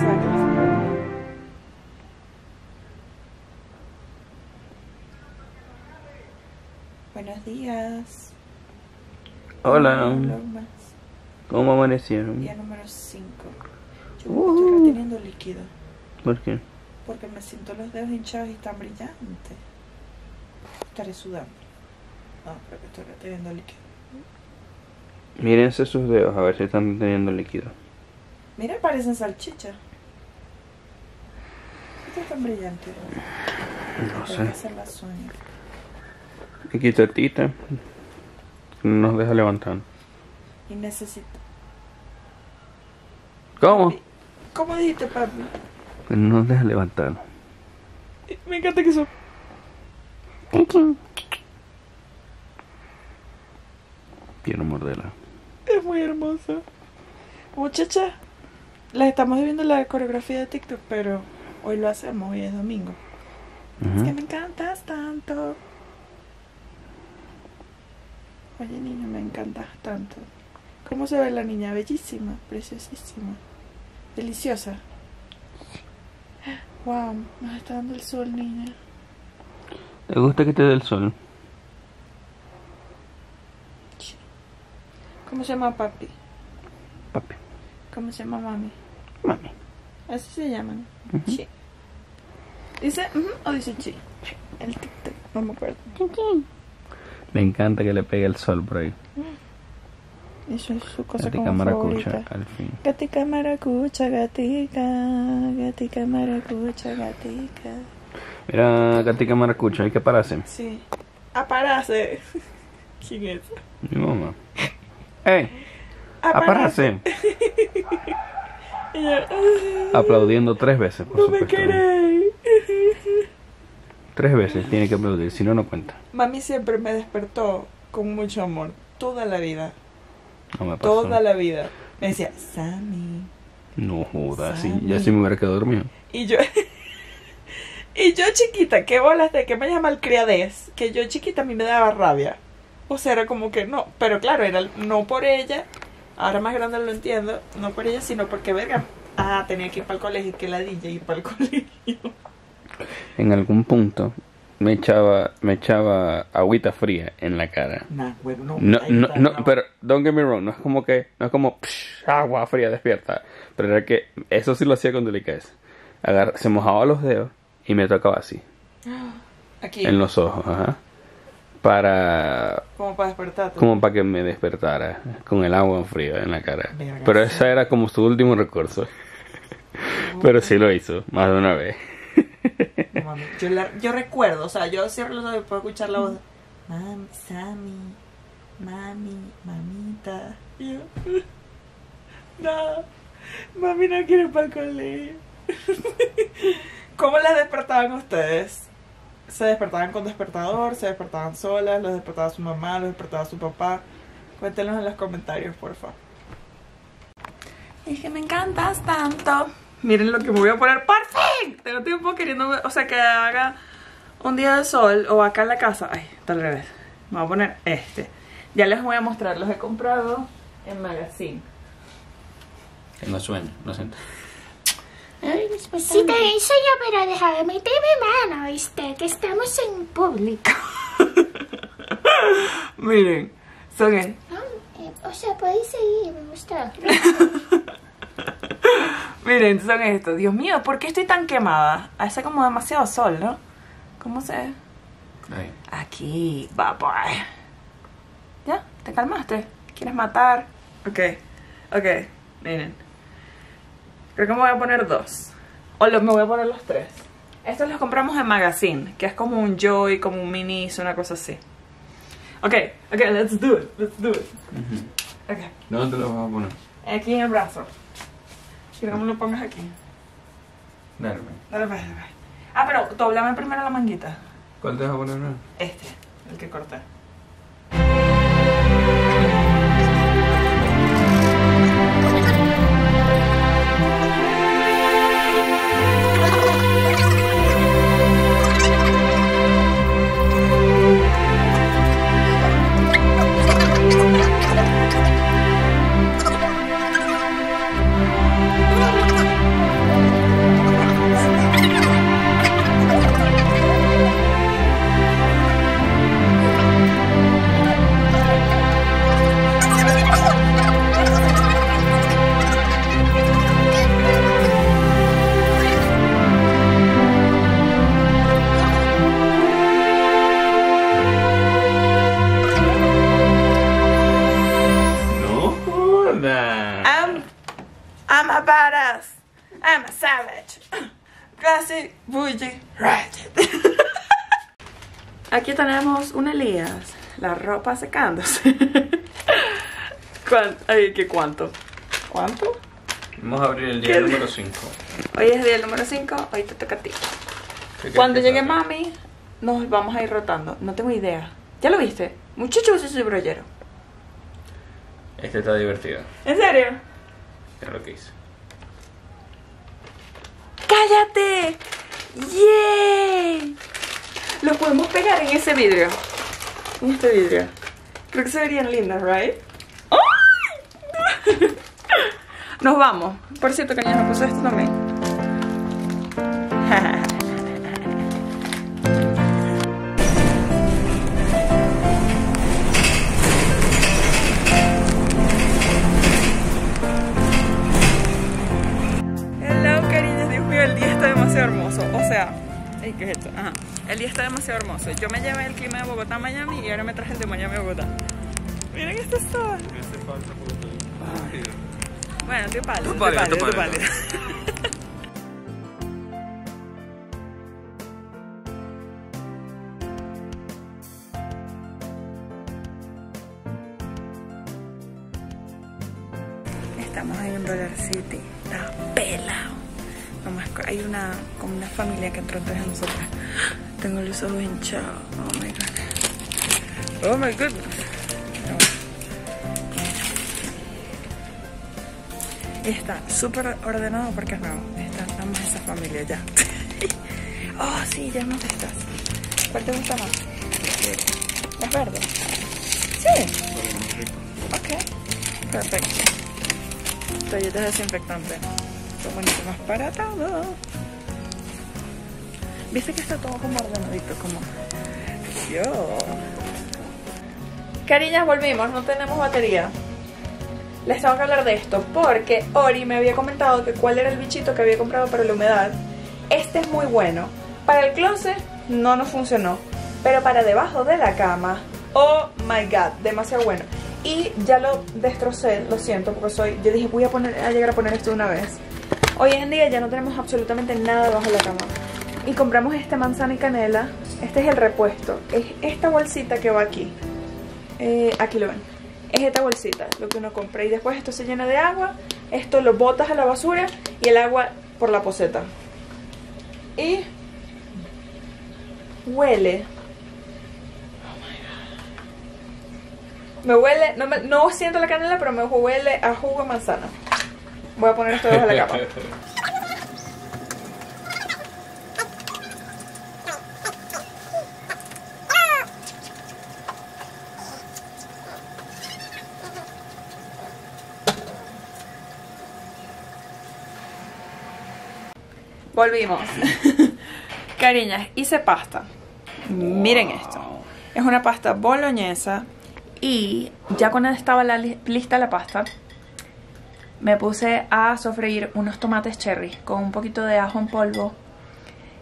tantos años. Buenos días. Hola. ¿Cómo amanecieron? Día número 5. Yo estoy reteniendo líquido. ¿Por qué? Porque me siento los dedos hinchados y están brillantes. Estaré sudando. No, creo que estoy reteniendo líquido. Mírense sus dedos a ver si están reteniendo líquido. Mira, parecen salchichas. Estos están brillantes. No sé. Aquí está Tita, no nos deja levantar. Y necesito. ¿Cómo? ¿Cómo dijiste, papi? No nos deja levantar. Me encanta que son. Quiero morderla. Es muy hermosa. Muchacha, las estamos viendo la coreografía de TikTok, pero hoy lo hacemos, hoy es domingo. Es que me encantas tanto. Oye, niño, me encantas tanto. ¿Cómo se ve la niña? Bellísima, preciosísima, deliciosa. Wow, nos está dando el sol, niña. ¿Te gusta que te dé el sol? ¿Cómo se llama papi? Papi. ¿Cómo se llama mami? Mami. ¿Así se llaman? Sí. ¿Dice o dice chi? El TikTok, no me acuerdo. Me encanta que le pegue el sol por ahí. Eso es su cosa como favorita. Gatica maracucha, al fin. Gatica maracucha, gatica. Gatica maracucha, gatica. Mira, gatica maracucha, hay que pararse. Sí. ¡Apararse! ¿Quién es? Mi mamá. ¡Ey! ¡Apararse! Aplaudiendo 3 veces, por supuesto. ¡No me queréis! 3 veces tiene que aplaudir, si no, no cuenta. Mami siempre me despertó con mucho amor, toda la vida. No me pasó. Toda la vida. Me decía, Sammy. No jodas, sí, ya sí me hubiera quedado dormido. Y yo, chiquita, qué bolas de que me llama el criadez. Que yo chiquita a mí me daba rabia. O sea, era como que no, pero claro, era no por ella. Ahora más grande lo entiendo, no por ella, sino porque verga. Ah, tenía que ir para el colegio, que ladilla ir para el colegio. En algún punto me echaba agüita fría en la cara. Nah, bueno, no, pero don't get me wrong, no es como psh, agua fría despierta, pero era que eso sí lo hacía con delicadeza. Se mojaba los dedos y me tocaba así. Aquí. En los ojos, ajá. Como para despertarte. Como para que me despertara con el agua fría en la cara. Verga, pero esa era como su último recurso. Pero sí lo hizo más de una vez. Mami, yo recuerdo, o sea, yo cierro los ojos y puedo escuchar la voz. Mami, Sammy, mami, mamita. Y yo, no, mami no quiere ir para el colegio. ¿Cómo las despertaban ustedes? ¿Se despertaban con despertador? ¿Se despertaban solas? ¿Los despertaba su mamá? ¿Los despertaba su papá? Cuéntenos en los comentarios, porfa. Es que me encantas tanto. Miren lo que me voy a poner, por fin. Tengo tiempo queriendo, o sea, que haga un día de sol o acá en la casa. Ay, está al revés. Me voy a poner este. Ya les voy a mostrar, los he comprado en Magazine. No suena, no siento. Sí te hice yo, pero deja de meter mi mano, ¿viste? Que estamos en público. Miren, son él. O sea, podéis seguir, me gusta. Miren, son estos. Dios mío, ¿por qué estoy tan quemada? Hace como demasiado sol, ¿no? ¿Cómo se ve? Ahí. Aquí, papá. ¿Ya? ¿Te calmaste? ¿Quieres matar? Ok, ok, miren. Creo que me voy a poner 2. O me voy a poner los 3. Estos los compramos en Magazine, que es como un Joy, como un Minis, una cosa así. Ok, ok, let's do it, let's do it. Okay. ¿Dónde te los vas a poner? Aquí en el brazo. Quiero que me lo pongas aquí. Dale, dale. Ah, pero doblame primero la manguita. ¿Cuál te vas a poner? Este, el que corté. I'm a badass. I'm a savage. Classic bougie ratchet. Aquí tenemos un Elías. La ropa secándose. Ay, ¿qué cuánto? ¿Cuánto? Vamos a abrir el día número 5. Hoy es el día número 5, hoy te toca a ti. Cuando llegue mami, nos vamos a ir rotando. No tengo idea. ¿Ya lo viste? Muchachos, yo soy brollero. Este está divertido. ¿En serio? Es lo que hice. ¡Cállate! ¡Yay! Los podemos pegar en ese vidrio. En este vidrio. Creo que se verían lindas, ¿right? ¡Ay! Nos vamos. Por cierto, que ya no puse esto también. Hello, cariños. Dios mío, el día está demasiado hermoso. O sea, ¿qué es esto? Ajá. El día está demasiado hermoso. Yo me llevé el clima de Bogotá a Miami y ahora me traje el de Miami a Bogotá. Miren este sol. Bueno, estoy pálida. Estamos ahí en Dollar City. Está pelado. Nomás hay una, como una familia que entró entre nosotros. Tengo los ojos hinchados. Oh my god. Oh my goodness. Y está súper ordenado porque es nuevo. Están más esa familia ya. Oh, sí, ya más estas. ¿Cuál te gusta más? ¿Es verde? Sí. Ok. Perfecto. Toallitas desinfectantes. Son buenísimas para todo. ¿Viste que está todo como ordenadito? Como... yo. Cariñas, volvimos. No tenemos batería. Les tengo que hablar de esto porque Ori me había comentado que cuál era el bichito que había comprado para la humedad. Este es muy bueno. Para el closet no nos funcionó, pero para debajo de la cama, oh my god, demasiado bueno. Y ya lo destrocé, lo siento, porque yo dije voy a llegar a poner esto una vez. Hoy en día ya no tenemos absolutamente nada debajo de la cama. Y compramos este manzana y canela. Este es el repuesto. Es esta bolsita que va aquí. Aquí lo ven. Es esta bolsita, lo que uno compra. Y después esto se llena de agua. Esto lo botas a la basura y el agua por la poceta. Y huele. Oh my god. Me huele, no siento la canela, pero me huele a jugo de manzana. Voy a poner esto debajo de la capa. Volvimos. Cariñas, hice pasta. Wow. Miren esto. Es una pasta boloñesa. Y ya cuando estaba lista la pasta, me puse a sofreír unos tomates cherry con un poquito de ajo en polvo,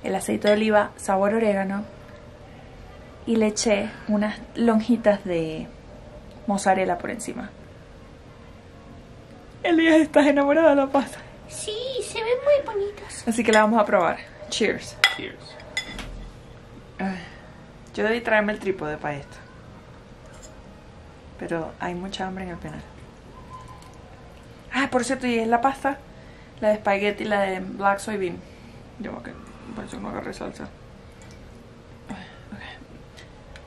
el aceite de oliva, sabor orégano, y le eché unas lonjitas de mozzarella por encima. Elías, ¿estás enamorada de la pasta? Sí, se ven muy bonitas. Así que la vamos a probar. Cheers. Cheers. Yo debí traerme el trípode para esto. Pero hay mucha hambre en el penal. Ah, por cierto, y es la pasta, la de espagueti y la de black soybean. Yo creo que por eso no agarré salsa. Okay.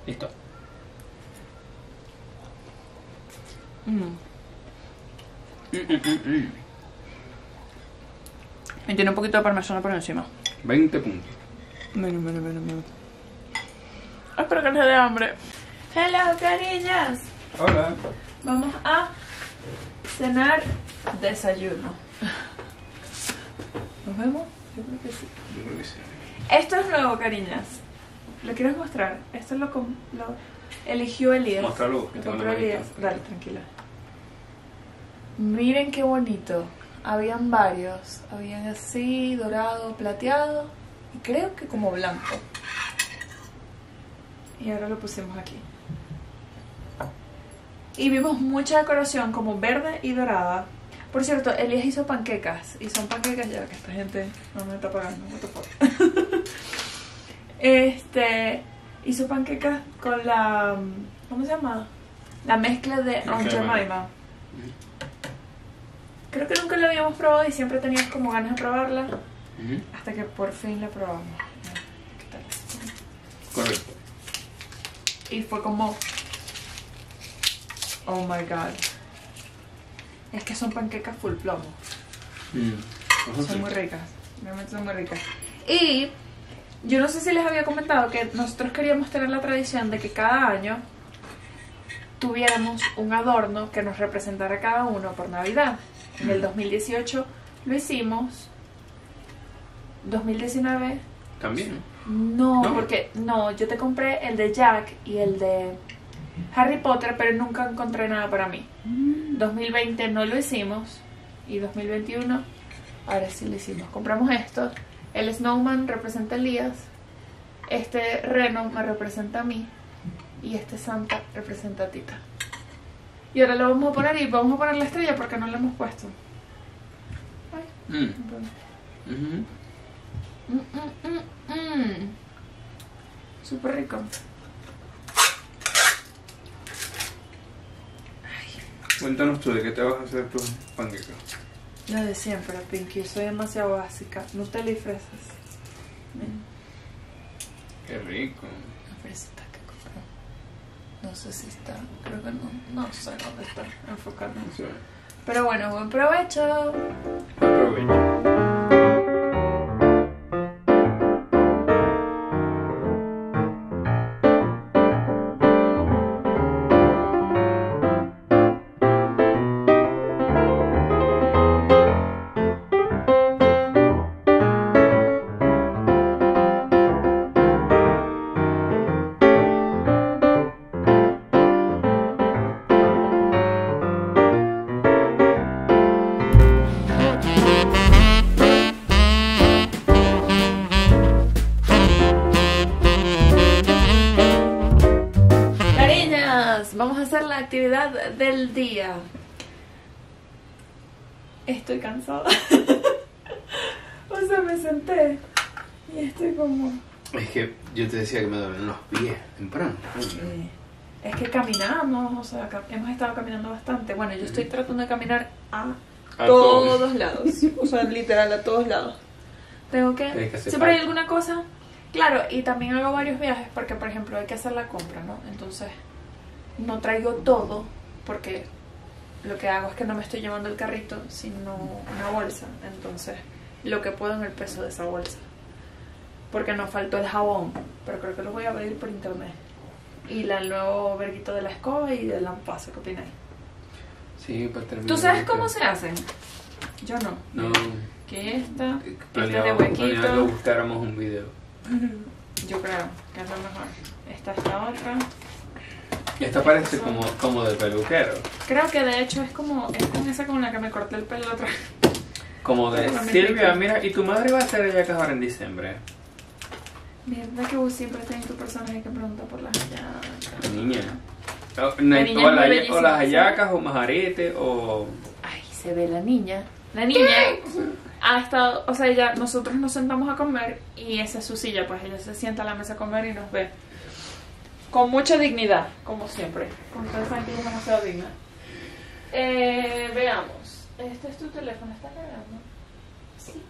Listo. Y tiene un poquito de parmesano por encima. 20 puntos. Bueno. Espero que les dé hambre. Hello, cariñas. Hola. Vamos a cenar desayuno. ¿Nos vemos? Yo creo que sí. Yo creo que sí. Esto es nuevo, cariñas. ¿Lo quieres mostrar? Esto lo eligió Elías. Mostralo, que tengo una manita. Dale, tranquila. Miren qué bonito. Habían varios, habían así, dorado, plateado y creo que como blanco. Y ahora lo pusimos aquí. Y vimos mucha decoración como verde y dorada. Por cierto, Elías hizo panquecas. Y son panquecas ya que esta gente no me está pagando. Hizo panquecas con la... ¿cómo se llama? La mezcla de Aunt Jemima. Creo que nunca la habíamos probado y siempre teníamos como ganas de probarla. Hasta que por fin la probamos. ¿Qué tal? Correcto. Y fue como... oh my god. Es que son panquecas full plomo. Son muy ricas. Realmente son muy ricas. Y yo no sé si les había comentado que nosotros queríamos tener la tradición de que cada año tuviéramos un adorno que nos representara cada uno por Navidad. En el 2018 lo hicimos. 2019 también. No, porque no, yo te compré el de Jack y el de Harry Potter, pero nunca encontré nada para mí. 2020 no lo hicimos. Y 2021 ahora sí lo hicimos. Compramos esto. El Snowman representa a Elías. Este Reno me representa a mí. Y este Santa representa a Tita. Y ahora lo vamos a poner y vamos a poner la estrella porque no la hemos puesto. Súper rico. Cuéntanos tú, ¿de qué te vas a hacer tus panquecas? Lo de siempre, Pinky, yo soy demasiado básica. Nutella y fresas. Qué rico. La fresita que compré. No sé si está, creo que no, no sé dónde está enfocado. Sí. Pero bueno, buen provecho. Buen provecho. La actividad del día. Estoy cansada. O sea, me senté y estoy como... es que yo te decía que me duelen los pies temprano. Sí. Es que caminamos, o sea, hemos estado caminando bastante. Bueno, yo estoy tratando de caminar a todos lados. O sea, literal, a todos lados. Tengo que... siempre hay alguna cosa. Claro, y también hago varios viajes porque, por ejemplo, hay que hacer la compra, ¿no? Entonces... no traigo todo porque lo que hago es que no me estoy llevando el carrito sino una bolsa, entonces lo que puedo en el peso de esa bolsa, porque nos faltó el jabón, pero creo que lo voy a pedir por internet, y el nuevo verguito de la escoba y del lampazo. ¿Qué opináis? Sí, para terminar. ¿Tú sabes cómo se hacen? Yo no. Que esta planeado, este de huequito planeado, buscáramos un video. Yo creo que es lo mejor. Esta es la otra. Esta parece como de peluquero. Creo que de hecho es con esa con la que me corté el pelo atrás. Como de Silvia, mira, y tu madre va a ser ella que ahora en diciembre. Mierda, que vos siempre tenés tu personaje que pregunta por las hallacas. Niña. O las hallacas, o majarete, o... ay, se ve la niña. La niña ha estado, o sea, ella, nosotros nos sentamos a comer y esa es su silla, pues ella se sienta a la mesa a comer y nos ve. Con mucha dignidad, como siempre. Con todo el sentido demasiado digna. Veamos. Este es tu teléfono, ¿está cargando? Sí.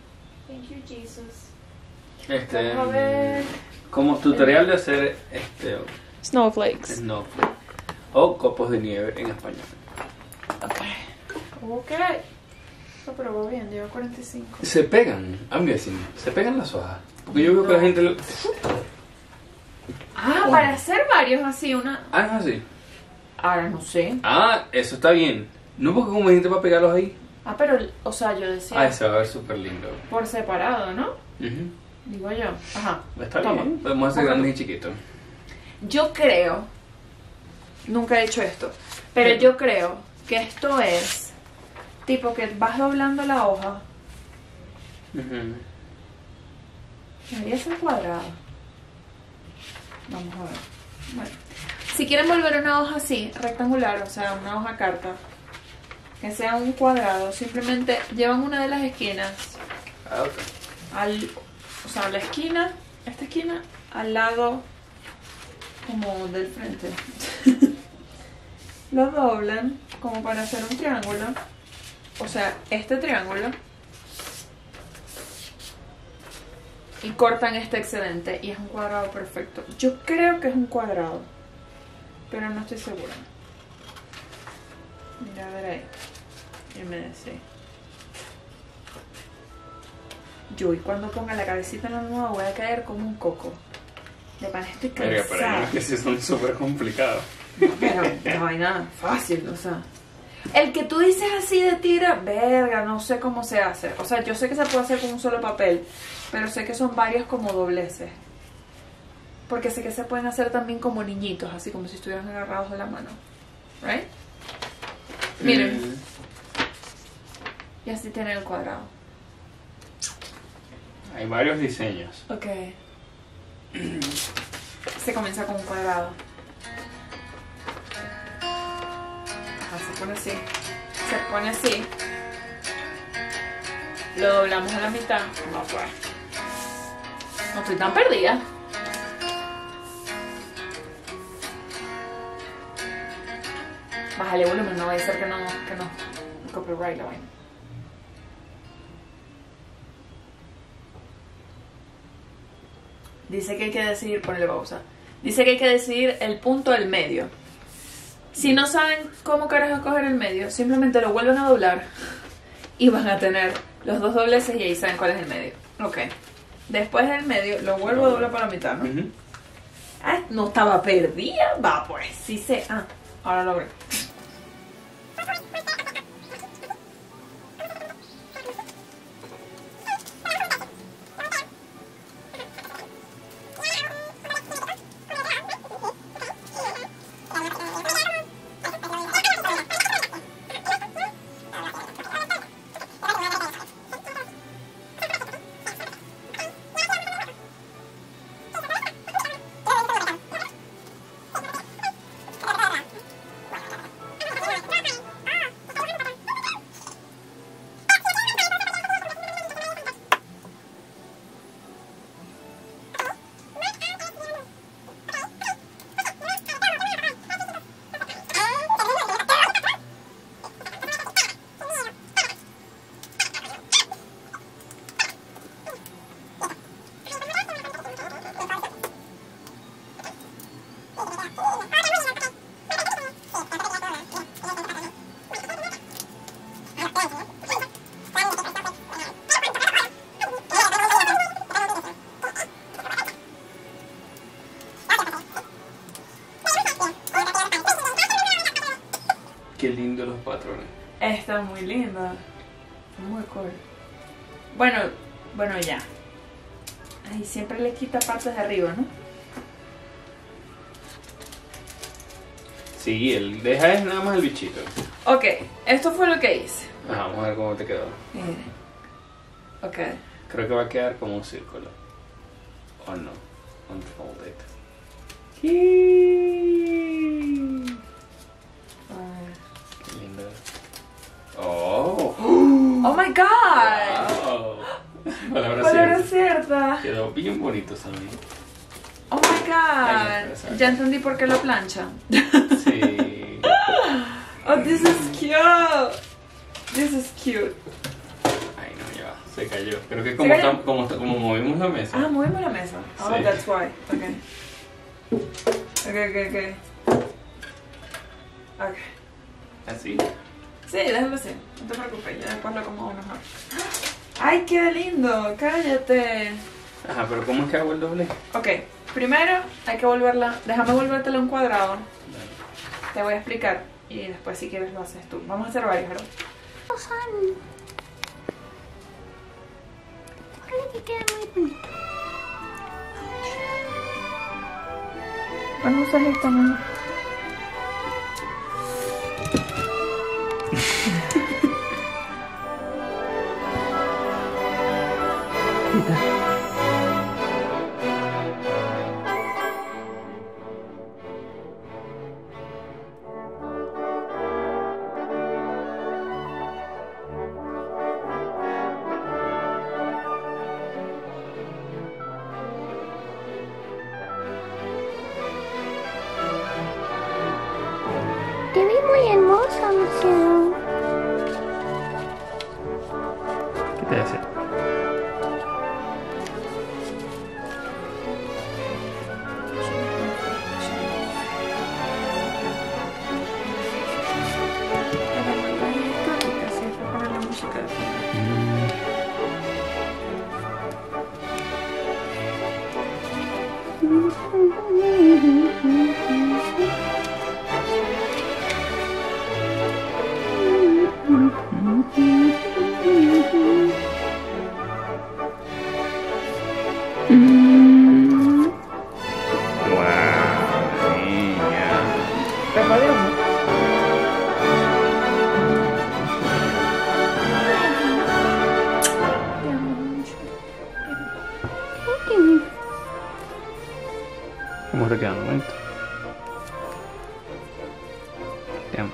Thank you, Jesus. Vamos a ver. Como tutorial de hacer snowflakes. Snowflakes. O copos de nieve en español. Ok. Lo probó bien, lleva 45. Se pegan, amazing. Se pegan las hojas. Porque yo veo que la gente lo... ah, para hacer varios así, una... ah, ¿no es así? Ahora no sé. Ah, eso está bien. No, porque como gente para pegarlos ahí. Ah, pero, o sea, yo decía... ah, eso va a ver súper lindo. Por separado, ¿no? Digo yo. Ajá. Está bien. Podemos hacer grandes y chiquitos. Yo creo... nunca he hecho esto. Pero yo creo que esto es... tipo que vas doblando la hoja. Debería ser cuadrado. Vamos a ver. Bueno, si quieren volver una hoja así, rectangular, o sea, una hoja carta, que sea un cuadrado, simplemente llevan una de las esquinas la esquina, esta esquina al lado como del frente. Lo doblan como para hacer un triángulo, o sea, este triángulo, y cortan este excedente y es un cuadrado perfecto. Yo creo que es un cuadrado, pero no estoy segura. Mira, a ver ahí. Y me decís. Yo, y cuando ponga la cabecita en la nueva voy a caer como un coco. De pan estoy cansada. Pero para mí es que sí son súper complicados. No, pero no hay nada fácil, o sea. El que tú dices así de tira, verga, no sé cómo se hace. O sea, yo sé que se puede hacer con un solo papel, pero sé que son varios como dobleces. Porque sé que se pueden hacer también como niñitos, así como si estuvieran agarrados de la mano. ¿Right? Miren. Y así tiene el cuadrado. Hay varios diseños. Ok. Se comienza con un cuadrado. Se pone así, se pone así, lo doblamos a la mitad. No, pues, no estoy tan perdida. Bájale volumen, no vaya a ser que no copyright la vaina. Dice que hay que decidir, ponle pausa. Dice que hay que decidir el punto del medio. Si no saben cómo carajo coger el medio, simplemente lo vuelven a doblar y van a tener los dos dobleces y ahí saben cuál es el medio. Ok. Después del medio lo vuelvo a doblar para la mitad, ¿no? Ah, no estaba perdida. Va, pues. Sí sé. Ah, ahora lo logré. Qué lindo los patrones. Está muy linda. Muy cool. Bueno, bueno ya. Ay, siempre le quita partes de arriba, ¿no? Sí, él deja es nada más el bichito. Ok, esto fue lo que hice. Ajá, vamos a ver cómo te quedó. Ok. Creo que va a quedar como un círculo. O no. Unfold it. Oh my god. Wow. Palabra cierta. Quedó bien bonito también. Oh my god. Ay, ya entendí por qué lo planchan. Sí. Oh, this is cute. This is cute. Ay, no, ya. Se cayó. Creo que como movimos la mesa. Ah, movimos la mesa. Oh, sí. That's why. Okay. Ok. Así. Sí, déjalo así, no te preocupes, ya después lo acomodo mejor. ¡Ay, qué lindo! ¡Cállate! Ajá, pero ¿cómo es que hago el doble? Ok, primero hay que volverla, déjame volvértela un cuadrado. Dale. Te voy a explicar y después si quieres lo haces tú. Vamos a hacer varios, ¿verdad? Ojalá que quede muy bonito. Vamos a usar esta mano. ¿Qué te hace? Vamos a quedar un momento. Te amo.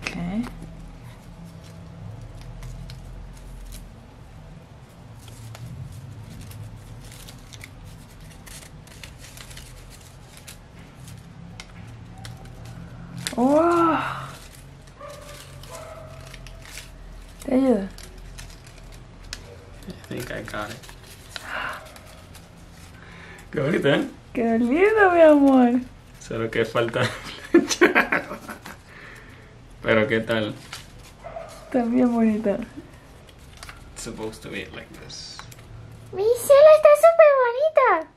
Okay. Oh. Te ayuda. I think I got it. Qué bonito, ¿eh? Qué lindo, mi amor. Solo que falta planchar. Pero ¿qué tal? Está bien bonita. It's supposed to be like this. Mi cielo, está súper bonita.